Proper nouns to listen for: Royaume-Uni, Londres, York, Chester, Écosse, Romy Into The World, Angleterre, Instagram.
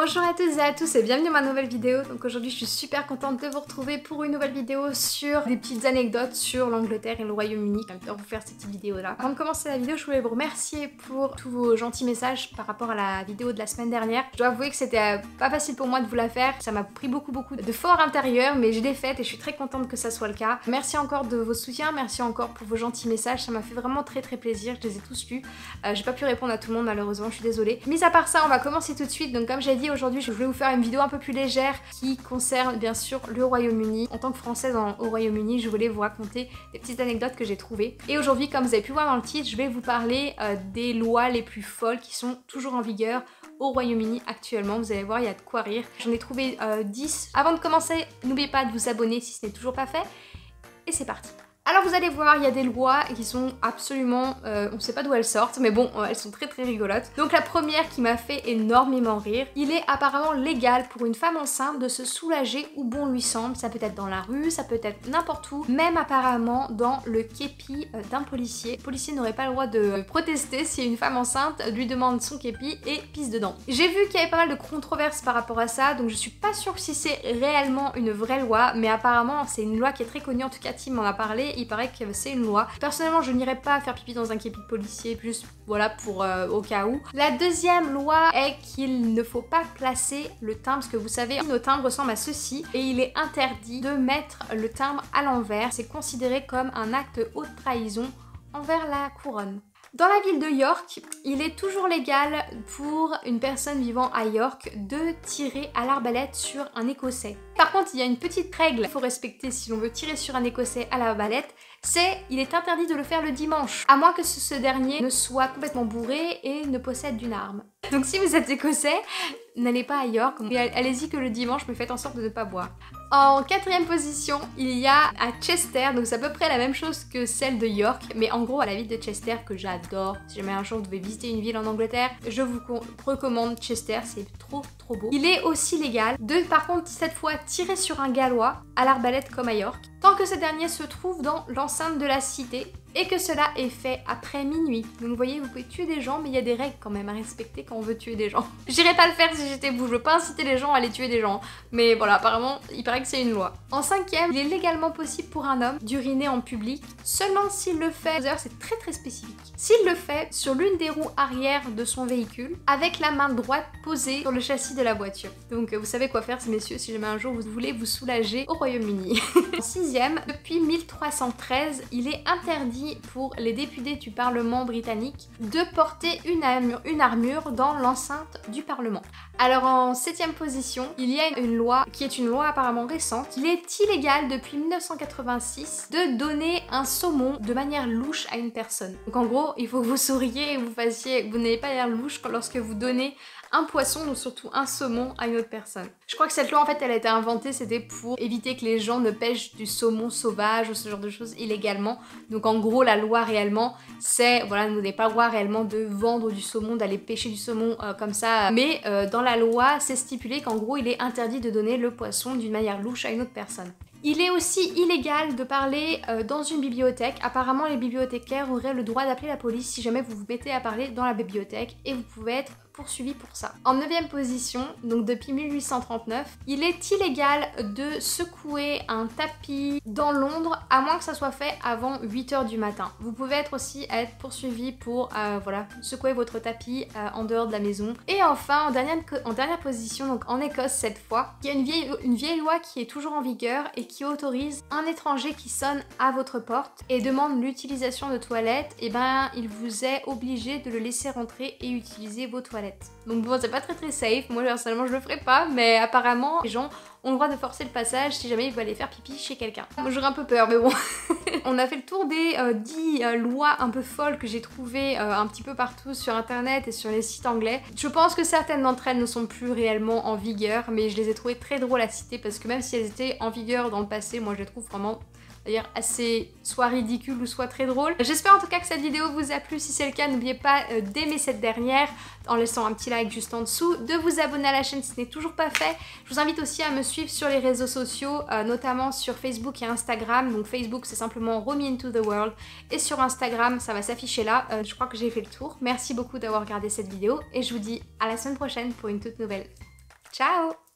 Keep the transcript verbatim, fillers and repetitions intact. Bonjour à toutes et à tous et bienvenue dans ma nouvelle vidéo. Donc aujourd'hui je suis super contente de vous retrouver pour une nouvelle vidéo sur des petites anecdotes sur l'Angleterre et le Royaume-Uni. En même temps vous faire cette petite vidéo là. Avant de commencer la vidéo je voulais vous remercier pour tous vos gentils messages par rapport à la vidéo de la semaine dernière. Je dois avouer que c'était pas facile pour moi de vous la faire. Ça m'a pris beaucoup beaucoup de fort intérieur mais je l'ai faite et je suis très contente que ça soit le cas. Merci encore de vos soutiens, merci encore pour vos gentils messages. Ça m'a fait vraiment très très plaisir, je les ai tous lus. Euh, J'ai pas pu répondre à tout le monde malheureusement, je suis désolée. Mais à part ça on va commencer tout de suite. Donc comme j'ai aujourd'hui je voulais vous faire une vidéo un peu plus légère qui concerne bien sûr le Royaume-Uni. En tant que française en, au Royaume-Uni je voulais vous raconter des petites anecdotes que j'ai trouvées. Et aujourd'hui comme vous avez pu voir dans le titre je vais vous parler euh, des lois les plus folles qui sont toujours en vigueur au Royaume-Uni actuellement. Vous allez voir il y a de quoi rire. J'en ai trouvé euh, dix. Avant de commencer n'oubliez pas de vous abonner si ce n'est toujours pas fait. Et c'est parti. Alors vous allez voir, il y a des lois qui sont absolument... Euh, on ne sait pas d'où elles sortent, mais bon, euh, elles sont très très rigolotes. Donc la première qui m'a fait énormément rire, il est apparemment légal pour une femme enceinte de se soulager où bon lui semble. Ça peut être dans la rue, ça peut être n'importe où, même apparemment dans le képi d'un policier. Le policier n'aurait pas le droit de protester si une femme enceinte lui demande son képi et pisse dedans. J'ai vu qu'il y avait pas mal de controverses par rapport à ça, donc je suis pas sûre si c'est réellement une vraie loi, mais apparemment c'est une loi qui est très connue, en tout cas Tim en a parlé. Il paraît que c'est une loi. Personnellement, je n'irai pas faire pipi dans un képi de policier, juste voilà pour euh, au cas où. La deuxième loi est qu'il ne faut pas placer le timbre, parce que vous savez, nos timbres ressemblent à ceci, et il est interdit de mettre le timbre à l'envers. C'est considéré comme un acte de haute trahison envers la couronne. Dans la ville de York, il est toujours légal pour une personne vivant à York de tirer à l'arbalète sur un Écossais. Par contre, il y a une petite règle qu'il faut respecter si l'on veut tirer sur un Écossais à l'arbalète, c'est il est interdit de le faire le dimanche, à moins que ce dernier ne soit complètement bourré et ne possède une arme. Donc si vous êtes Écossais, n'allez pas à York, allez-y que le dimanche, mais faites en sorte de ne pas boire. En quatrième position, il y a à Chester, donc c'est à peu près la même chose que celle de York, mais en gros à la ville de Chester que j'adore. Si jamais un jour vous devez visiter une ville en Angleterre, je vous recommande Chester, c'est trop trop beau. Il est aussi légal de, par contre, cette fois tirer sur un Gallois à l'arbalète comme à York, tant que ce dernier se trouve dans l'enceinte de la cité et que cela est fait après minuit. Donc vous voyez, vous pouvez tuer des gens, mais il y a des règles quand même à respecter quand on veut tuer des gens. J'irai pas le faire si j'étais vous, je veux pas inciter les gens à aller tuer des gens, mais voilà, apparemment, il paraît que c'est une loi. En cinquième, il est légalement possible pour un homme d'uriner en public, seulement s'il le fait, d'ailleurs c'est très très spécifique, s'il le fait sur l'une des roues arrière de son véhicule, avec la main droite posée sur le châssis de la voiture. Donc vous savez quoi faire, messieurs, si jamais un jour vous voulez vous soulager au Royaume-Uni. En sixième, depuis mille trois cent treize, il est interdit pour les députés du Parlement britannique de porter une armure, une armure dans l'enceinte du Parlement. Alors en septième position, il y a une loi qui est une loi apparemment récente. Il est illégal depuis mille neuf cent quatre-vingt-six de donner un saumon de manière louche à une personne. Donc en gros, il faut que vous souriez et vous fassiez, vous n'ayez pas l'air louche lorsque vous donnez un poisson, donc surtout un saumon, à une autre personne. Je crois que cette loi en fait elle a été inventée, c'était pour éviter que les gens ne pêchent du saumon sauvage ou ce genre de choses illégalement. Donc en gros la loi réellement c'est, voilà, vous n'avez pas le droit réellement de vendre du saumon, d'aller pêcher du saumon euh, comme ça, mais euh, dans la loi c'est stipulé qu'en gros il est interdit de donner le poisson d'une manière louche à une autre personne. Il est aussi illégal de parler euh, dans une bibliothèque. Apparemment, les bibliothécaires auraient le droit d'appeler la police si jamais vous vous mettez à parler dans la bibliothèque et vous pouvez être poursuivi pour ça. En neuvième position, donc depuis mille huit cent trente-neuf, il est illégal de secouer un tapis dans Londres à moins que ça soit fait avant huit heures du matin. Vous pouvez être aussi être poursuivi pour euh, voilà, secouer votre tapis euh, en dehors de la maison. Et enfin, en dernière, en dernière position, donc en Écosse cette fois, il y a une vieille, une vieille loi qui est toujours en vigueur et qui autorise un étranger qui sonne à votre porte et demande l'utilisation de toilettes, et ben il vous est obligé de le laisser rentrer et utiliser vos toilettes. Donc bon, c'est pas très très safe, moi personnellement je le ferai pas, mais apparemment les gens ont le droit de forcer le passage si jamais ils veulent aller faire pipi chez quelqu'un. Moi j'aurais un peu peur, mais bon. On a fait le tour des euh, dix euh, lois un peu folles que j'ai trouvées euh, un petit peu partout sur internet et sur les sites anglais. Je pense que certaines d'entre elles ne sont plus réellement en vigueur, mais je les ai trouvées très drôles à citer parce que même si elles étaient en vigueur dans le passé, moi je les trouve vraiment... d'ailleurs assez soit ridicule ou soit très drôle. J'espère en tout cas que cette vidéo vous a plu. Si c'est le cas, n'oubliez pas d'aimer cette dernière en laissant un petit like juste en dessous, de vous abonner à la chaîne si ce n'est toujours pas fait. Je vous invite aussi à me suivre sur les réseaux sociaux, euh, notamment sur Facebook et Instagram. Donc Facebook, c'est simplement Romy Into The World. Et sur Instagram, ça va s'afficher là. Euh, je crois que j'ai fait le tour. Merci beaucoup d'avoir regardé cette vidéo et je vous dis à la semaine prochaine pour une toute nouvelle. Ciao!